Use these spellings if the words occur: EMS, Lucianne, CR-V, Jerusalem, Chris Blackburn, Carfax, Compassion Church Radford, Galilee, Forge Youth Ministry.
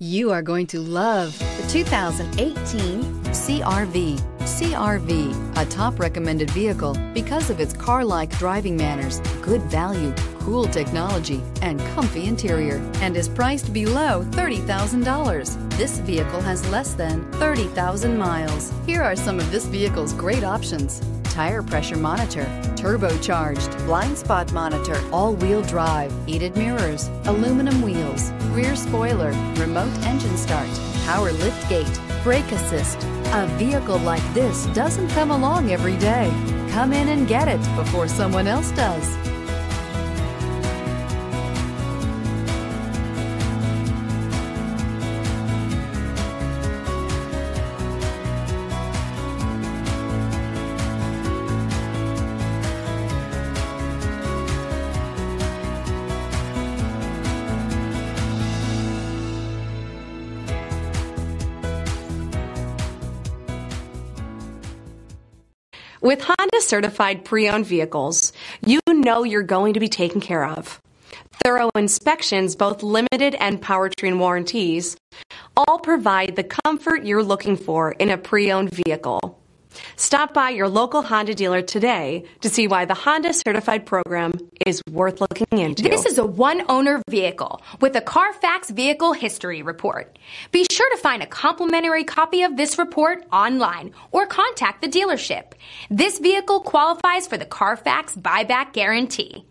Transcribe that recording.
You are going to love the 2018 CR-V. CR-V, a top recommended vehicle because of its car-like driving manners, good value, cool technology, and comfy interior, and is priced below $30,000. This vehicle has less than 30,000 miles. Here are some of this vehicle's great options: tire pressure monitor, turbocharged, blind spot monitor, all-wheel drive, heated mirrors, aluminum wheels, rear spoiler, remote engine start, power lift gate, brake assist. A vehicle like this doesn't come along every day. Come in and get it before someone else does. With Honda-certified pre-owned vehicles, you know you're going to be taken care of. Thorough inspections, both limited and powertrain warranties, all provide the comfort you're looking for in a pre-owned vehicle. Stop by your local Honda dealer today to see why the Honda Certified program is worth looking into. This is a one-owner vehicle with a Carfax Vehicle History Report. Be sure to find a complimentary copy of this report online or contact the dealership. This vehicle qualifies for the Carfax Buyback Guarantee.